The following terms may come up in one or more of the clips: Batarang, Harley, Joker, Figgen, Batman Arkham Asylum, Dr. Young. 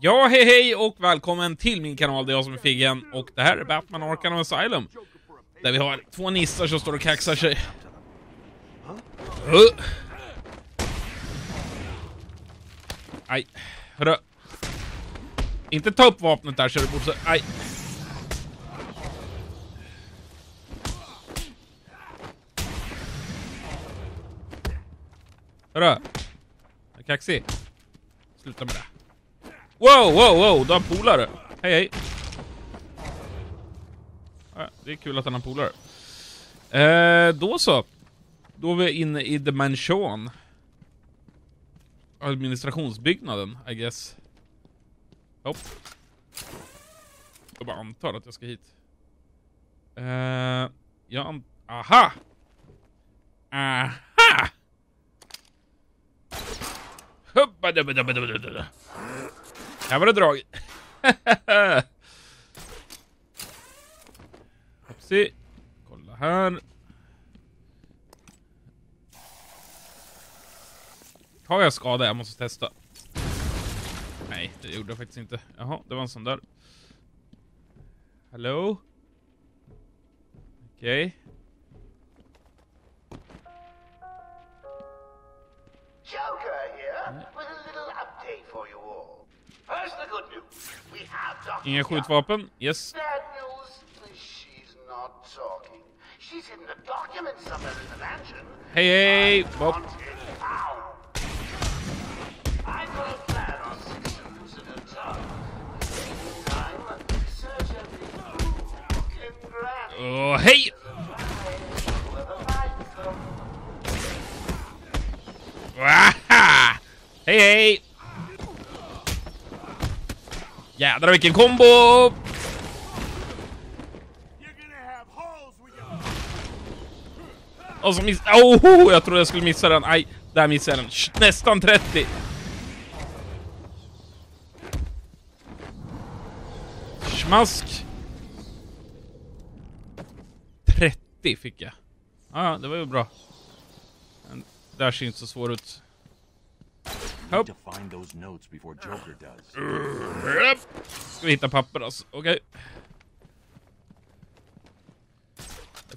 Ja, hej hej och välkommen till min kanal, det är jag som är Figgen och det här är Batman Arkham Asylum. Där vi har två nissar som står och kaxar sig. Aj, hörru. Inte ta upp vapnet där så du borde så... Aj. Hörru. Kaxig. Sluta med det. Wow, wow, wow, du har en polare. Hej, hej. Det är kul att han har polare. Då så. Då är vi inne i The Mansion. Administrationsbyggnaden, I guess. Hopp. Jag bara antar att jag ska hit. Aha! Aha! Hoppa, här var det drag. Hoppsi. Kolla här. Har jag skada? Jag måste testa. Nej, det gjorde jag faktiskt inte. Jaha, det var en sån där. Hello? Okej. Joker here with a little update for you all. First, the good news. We have Dr. Young. Skjutvapen. Yes. Bad news. She's not talking. She's in the documents somewhere in the mansion. Hey, hey. Bob. I got a plan on 6 minutes in a time. Taking time, search every nook and cranny. Oh, hey. Waha! Hey, hey. Jädrar vilken kombo! Och så miss... Oho, jag trodde jag skulle missa den. Aj, där missade jag den. Nästan 30. Smask. 30 fick jag. Ja, det var ju bra. Den där ser inte så svår ut. Hopp. Ska vi hitta papper alltså. Okej.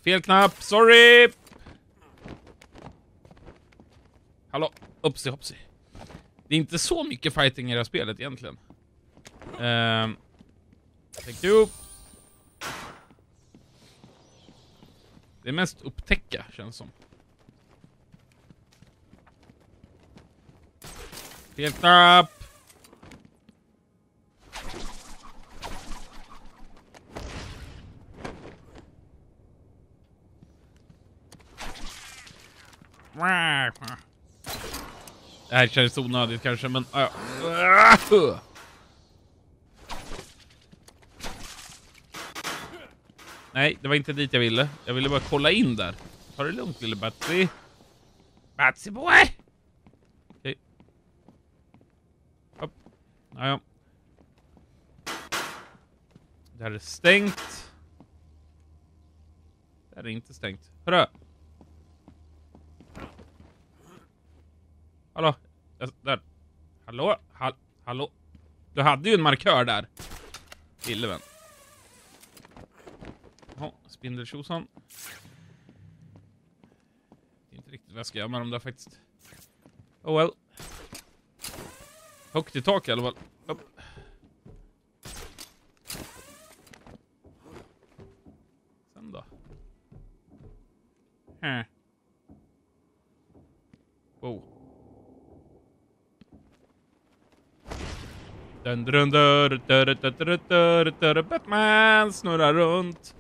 Fel knapp, sorry. Hallå, uppsi, hoppsi. Det är inte så mycket fighting i det här spelet egentligen. Thank you. Det är mest upptäcka känns som. Fel knapp. Det här känns onödigt kanske, men... Nej, det var inte dit jag ville. Jag ville bara kolla in där. Ta det lugnt, lille Batsy. Batsy boy! Ja. Det här är stängt. Det här är inte stängt. Hörru. Hallå. Där. Hallå. Hallå. Du hade ju en markör där. Lillevän. Ja, spindeltjosan. Det är inte riktigt vad jag ska göra med dem där faktiskt. Oh well. Högt i tak i alla fall. Sen då. Här. Wow. Batman snurrar runt.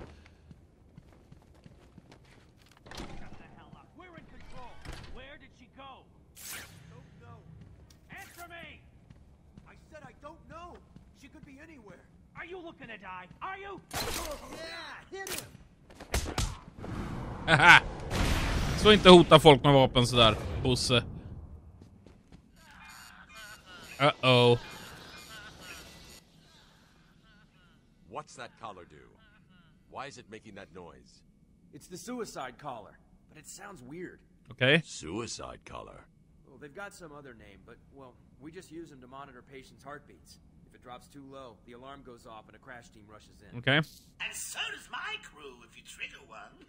Så inte hota folk med vapen så där, Bosse. Uh-oh. What's that collar do? Why is it making that noise? It's the suicide collar, but it sounds weird. Okay. Suicide collar. Well, they've got some other name, but well, we just use them to monitor patients' heartbeats. If it drops too low, the alarm goes off and a crash team rushes in. Okay. And so does my crew if you trigger one.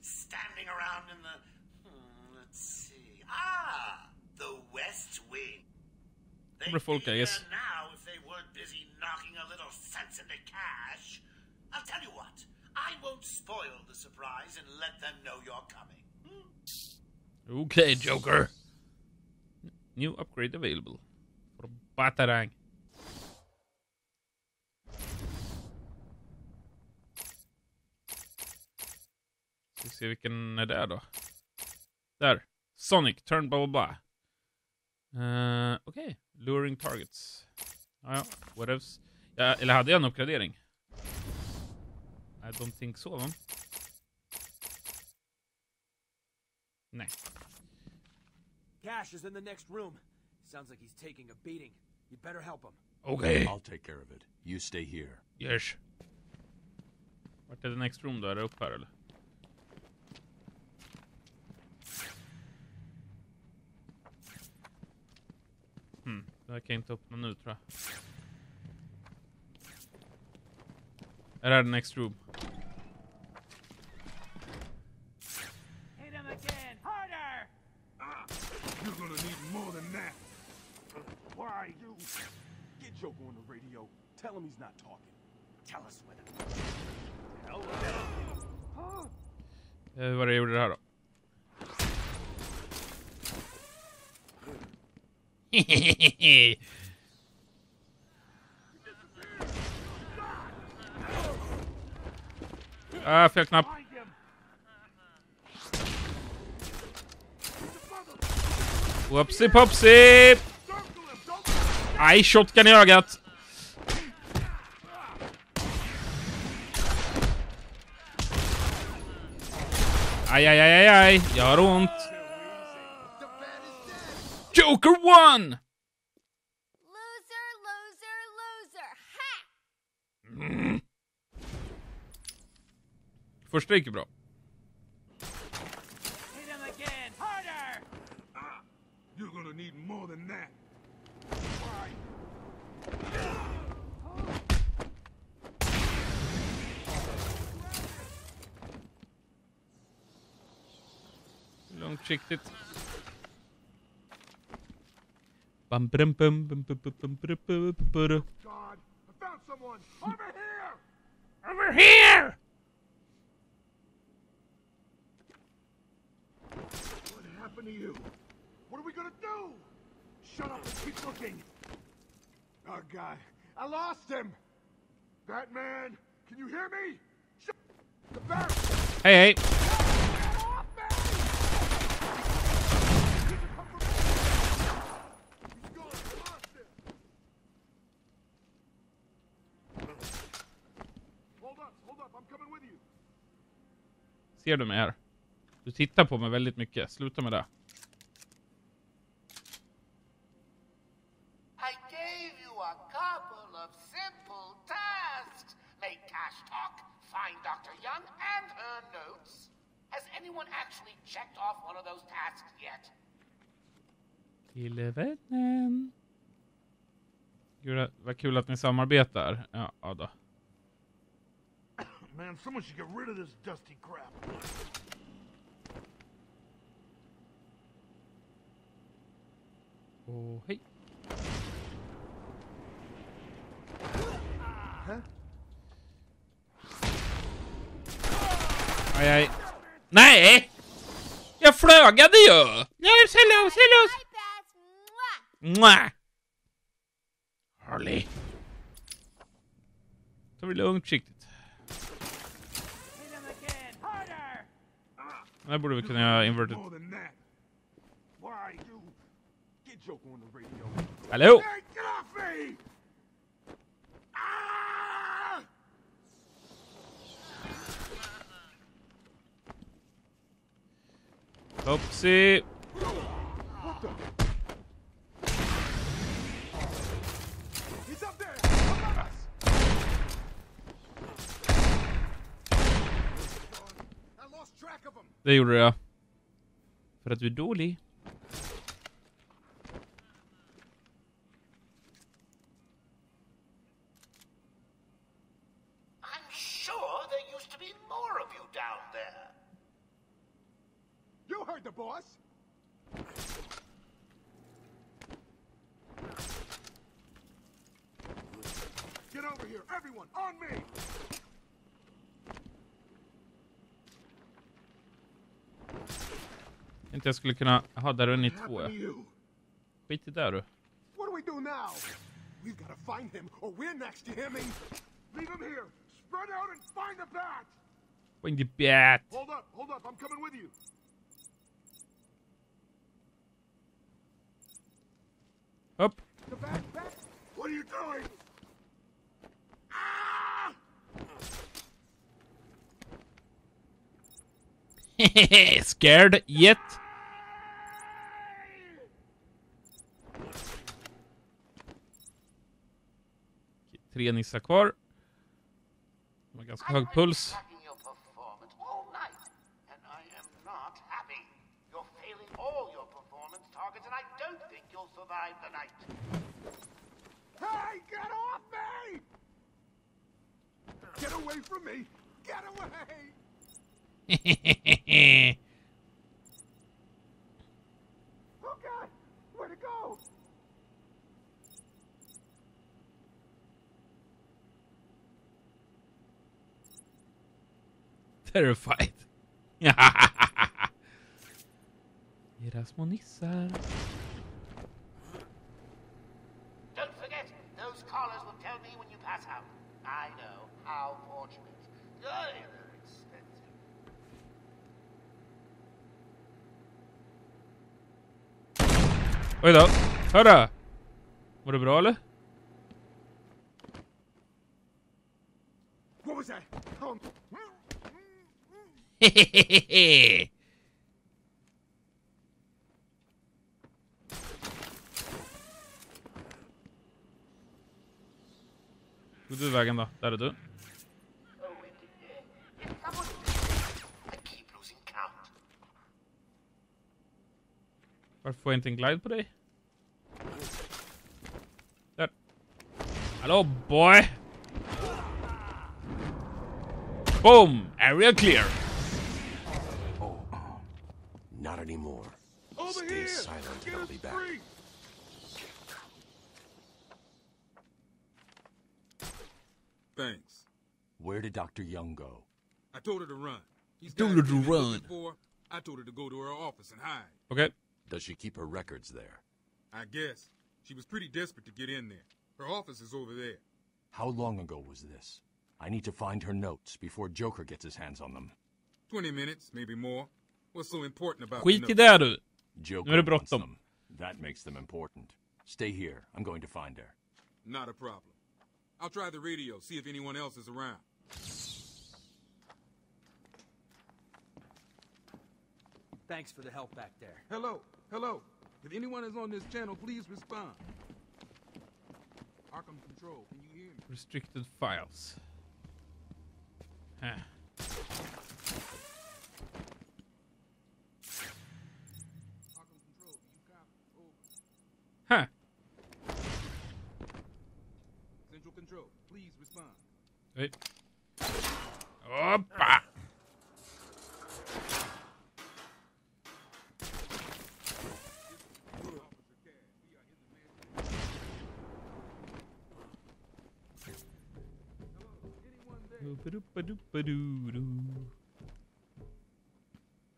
Standing around in the let's see. Ah, the West Wing. They'd be there now if they weren't busy knocking a little sense into cash. I'll tell you what. I won't spoil the surprise and let them know you're coming. Hmm? Okay, Joker. New upgrade available for Batarang. Let's see vilken är det då. Där. Sonic, turn blah blah blah. Okej, okay. Luring targets. Ja, what else? Ja, eller hade jag en uppgradering? I don't think so, va? Nej. Cash is in the next room. Sounds like he's taking a beating. You better help him. Okay. I'll take care of it. You stay here. Yes. Vart är the next room då? Är det upp här eller? Hmm, det här kan jag inte öppna nu tror jag. Är det här the next room? Joker on the radio. Tell him he's not talking. Tell us whether. Hello. Vad gjorde det här då? Ah, fel knapp. Whoopsie popsie. Aj, shotgun i ögat. Aj, aj, aj, aj, aj. Jag har ont. Joker won! Loser, loser, loser. Ha! Mm. Första gick bra. Hit him again, harder! You're gonna need more than that. Långsiktigt. Bam bam bam bam bam bam bam bam. God, I found someone. Over here. Over here. What happened to you? What are we gonna do? Shut up and keep looking. Oh God, I lost him. Batman, can you hear me? Shut the bat. Hey, hey. Ser du mig här? Du tittar på mig väldigt mycket. Sluta med det. Find Dr. Young and her notes. Has anyone actually checked off one of those tasks yet? Kille vännen. Gud, vad kul att ni samarbetar. Ja, Ada. Man, someone should get rid of this dusty crap. Oh, hej. Huh? Aj, aj. Nej! Jag flögade ju! Yes, hello, hello! Mwah! Harley. Ta det lugnt, försiktigt. Här borde vi kunna göra inverted. Hallå! Oopsie. What the? He's up there. I lost track of him. Det gjorde jag. För att du är dålig. the boss. Get over here, everyone, on me! Inte jag skulle kunna ha där runt I två. Skit I där du. What do we do now? We've got to find him or we're next to him. Leave him here. Spread out and find the bat. Find the bat. Hold up, I'm coming with you. Up. The bat. What are you doing? Ah! Scared yet? Tre nissar kvar. De har ganska hög puls. Hey, get off me! Get away from me! Get away! Oh God, where'd it go? Terrified. Era små nissar. Don't forget, those collars will tell me when you pass out. I know how fortunate. Good. Oj då, hörra! Var det bra eller? Vad var det? Hehehehe! Gå du vägen då, där är du. Varför får jag inte en glide på dig? Där. Hallå boy! Boom! Area clear! Oh, not anymore. Stay silent and I'll be back. Thanks. Where did Dr. Young go? I told her to run. He's told her to run. I told her to go to her office and hide. Okay. Does she keep her records there? I guess. She was pretty desperate to get in there. Her office is over there. How long ago was this? I need to find her notes before Joker gets his hands on them. 20 minutes, maybe more. What's so important about the notes? Skit I där du. Joker wants them. That makes them important. Stay here. I'm going to find her. Not a problem. I'll try the radio, see if anyone else is around. Thanks for the help back there. Hello. Hello. If anyone is on this channel, please respond. Arkham Control, can you hear me? Restricted files. Huh. Arkham Control, you copy? Over. Huh. Central Control, please respond. Wait. Opa!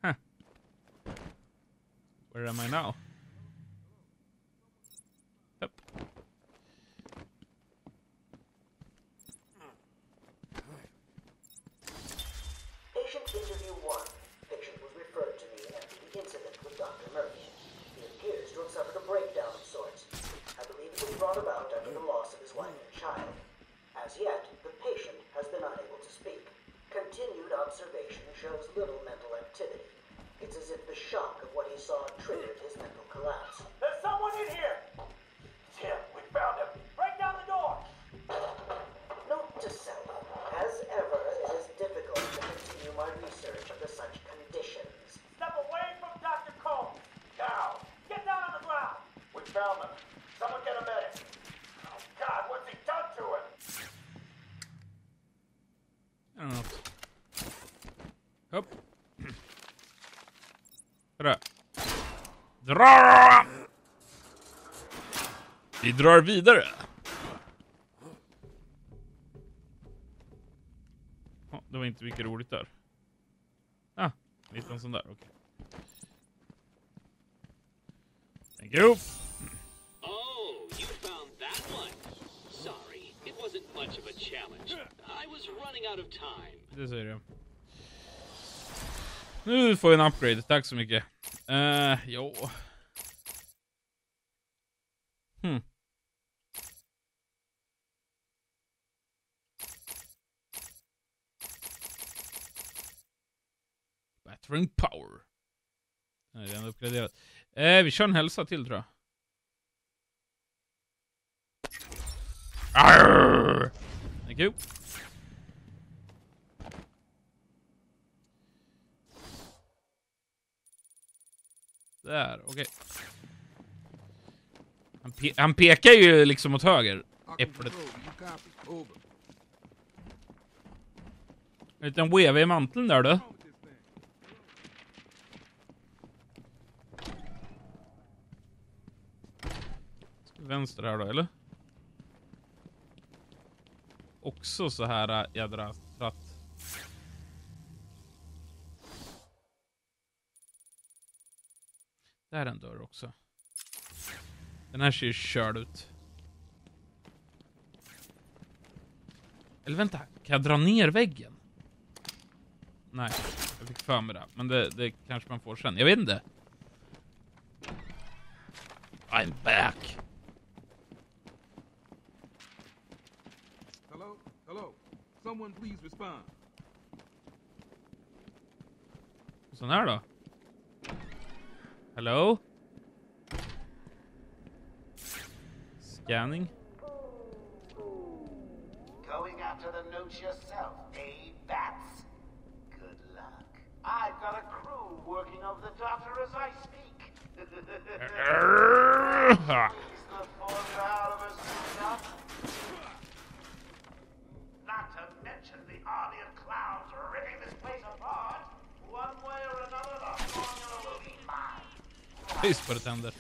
Huh. Where am I now? Up. Patient interview 1. Patient was referred to me after the incident with Dr. Murphy. He appears to have suffered a breakdown of sorts. I believe it was brought about after the loss of his wife and child. As yet, the patient has been unable to speak. Continued observation shows little mental activity. It's as if the shock of what he saw triggered his mental collapse. There's someone in here! It's him. We found him. Break down the door! Note to self. As ever, it is difficult to continue my research under such conditions. Step away from Dr. Cole! Now! Get down on the ground! We found him. Someone get a medic. Oh, God, what's he done to him? I don't know. Up. Hurrah. Drar! Vi drar vidare. Oh, det var inte mycket roligt där. Ah, lite en sån där, okej. Thank you. Oh, you found that one. Sorry, it wasn't much of a challenge. I was running out of time. Det säger jag. Nu får jag en upgrade, tack så mycket. Jo. Batarang power. Nej, det är ändå uppgraderat. Vi kör en hälsa till, tror jag. Arr! Thank you. Där, okej. Han pekar ju liksom åt höger. Äpplet. En liten weva i manteln där, du. Vänster här då, eller? Också så här jädra tratt. Där är en dörr också. Den här ser ju körd ut. Eller vänta, kan jag dra ner väggen? Nej, jag fick för mig det. Men det kanske man får sen. Jag vet inte. I'm back. Hello? Hello? Someone please respond. Sån här då? Hello? Scanning. Going after the notes yourself, eh, bats? Good luck. I've got a crew working over the doctor as I speak. He's the fourth out of us. Not to mention the army of clowns ripping this place apart. One way or another, the formula will be mine. Please put it down there.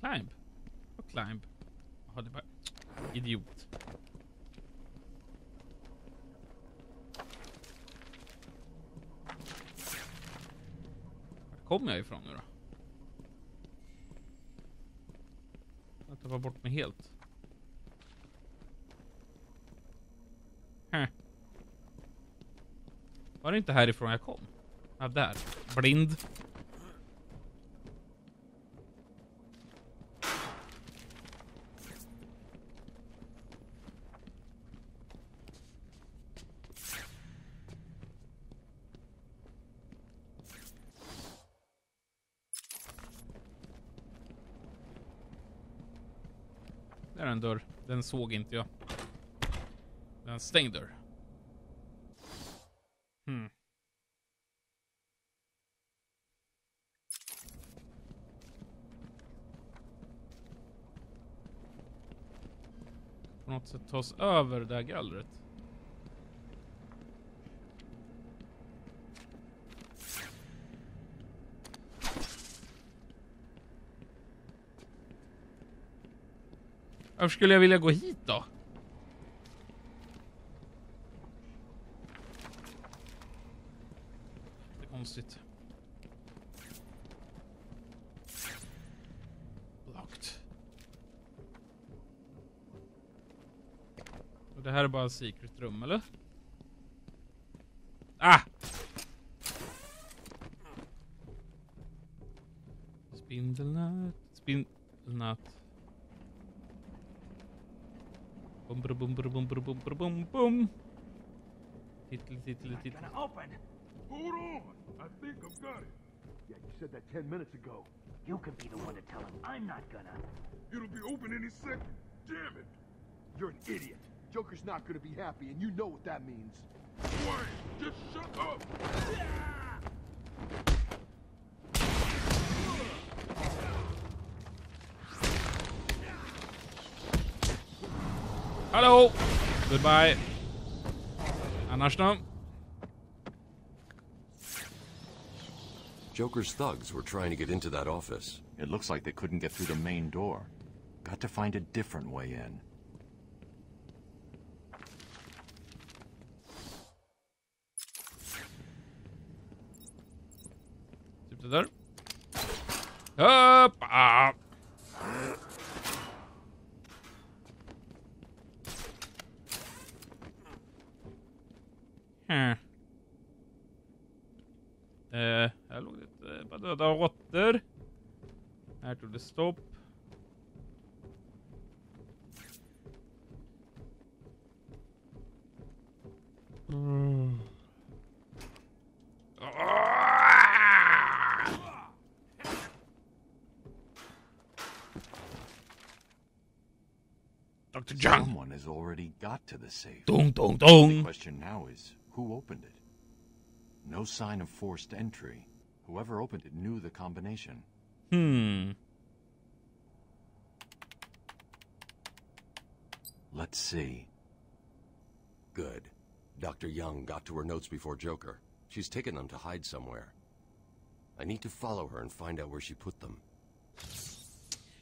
Climb. Och climb. Jaha, det var idiot. Var kommer jag ifrån nu då? Jag tappar bort mig helt. Var det inte härifrån jag kom? Ja, där. Blind. Där är en dörr. Den såg inte jag. Den stängd dörr. På något sätt tas över det här gallret. Varför skulle jag vilja gå hit då? Det är konstigt. Det här är bara en secret rum, eller? Ah! Spindelnät. Spindelnät. Bum, bum, bum, bum, bum, bum, bum, bum. Titel. Hold on! I think I've got it. Yeah, you said that 10 minutes ago. You could be the one to tell him. I'm not gonna. It'll be open any second. Damn it! You're an idiot. Joker's not gonna be happy, and you know what that means. Wait, just shut up! Hallo! Goodbye. Anastam. Joker's thugs were trying to get into that office. It looks like they couldn't get through the main door. Got to find a different way in. There. Up, up. Här låg det bara döda råttor. Här tog det stopp. Dr. Young. Someone has already got to the safe. Dong, dong, dong. The question now is, who opened it? No sign of forced entry. Whoever opened it knew the combination. Let's see. Good. Dr. Young got to her notes before Joker. She's taken them to hide somewhere. I need to follow her and find out where she put them.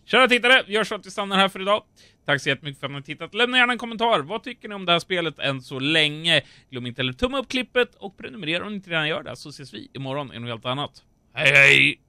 Kära tittare, gör så att vi stannar här för idag. Tack så jättemycket för att ni har tittat. Lämna gärna en kommentar. Vad tycker ni om det här spelet än så länge? Glöm inte att tumma upp klippet och prenumerera om ni inte redan gör det. Så ses vi imorgon i något helt annat. Hej hej!